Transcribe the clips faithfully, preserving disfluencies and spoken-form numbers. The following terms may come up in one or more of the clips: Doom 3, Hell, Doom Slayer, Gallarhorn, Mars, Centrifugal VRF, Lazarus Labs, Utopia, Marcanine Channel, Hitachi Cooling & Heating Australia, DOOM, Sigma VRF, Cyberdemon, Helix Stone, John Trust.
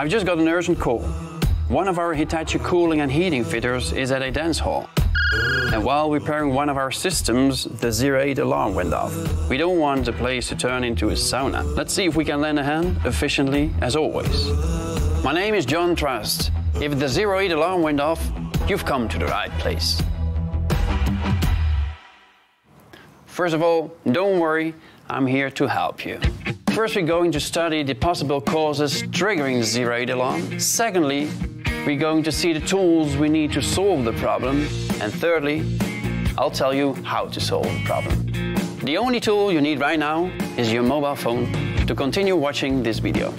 I've just got an urgent call. One of our Hitachi cooling and heating fitters is at a dance hall. And while repairing one of our systems, the zero eight alarm went off. We don't want the place to turn into a sauna. Let's see if we can lend a hand efficiently as always. My name is John Trust. If the zero eight alarm went off, you've come to the right place. First of all, don't worry, I'm here to help you. First, we're going to study the possible causes triggering the zero eight alarm. Secondly, we're going to see the tools we need to solve the problem. And thirdly, I'll tell you how to solve the problem. The only tool you need right now is your mobile phone to continue watching this video.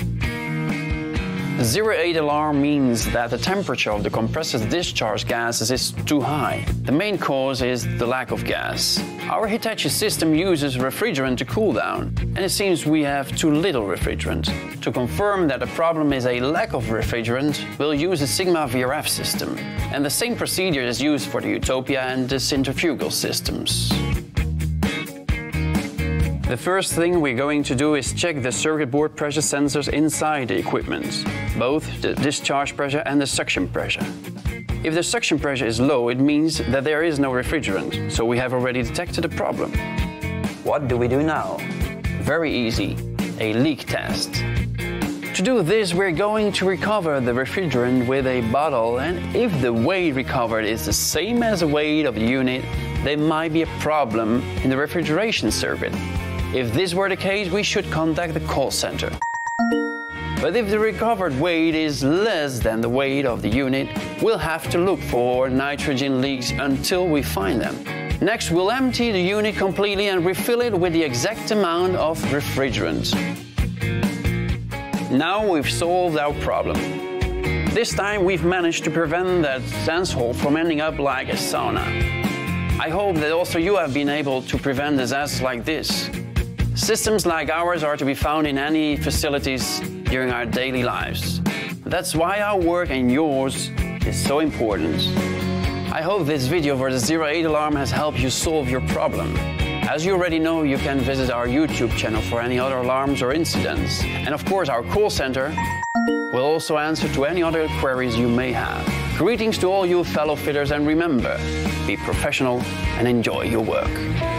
zero eight alarm means that the temperature of the compressor's discharge gases is too high. The main cause is the lack of gas. Our Hitachi system uses refrigerant to cool down, and it seems we have too little refrigerant. To confirm that the problem is a lack of refrigerant, we'll use the Sigma V R F system. And the same procedure is used for the Utopia and the centrifugal systems. The first thing we're going to do is check the circuit board pressure sensors inside the equipment, both the discharge pressure and the suction pressure. If the suction pressure is low, it means that there is no refrigerant, so we have already detected a problem. What do we do now? Very easy, a leak test. To do this, we're going to recover the refrigerant with a bottle, and if the weight recovered is the same as the weight of the unit, there might be a problem in the refrigeration circuit. If this were the case, we should contact the call center. But if the recovered weight is less than the weight of the unit, we'll have to look for nitrogen leaks until we find them. Next, we'll empty the unit completely and refill it with the exact amount of refrigerant. Now we've solved our problem. This time we've managed to prevent that dance hall from ending up like a sauna. I hope that also you have been able to prevent disasters like this. Systems like ours are to be found in any facilities during our daily lives. That's why our work and yours is so important. I hope this video for the zero eight alarm has helped you solve your problem. As you already know, you can visit our YouTube channel for any other alarms or incidents. And of course, our call center will also answer to any other queries you may have. Greetings to all you fellow fitters, and remember, be professional and enjoy your work.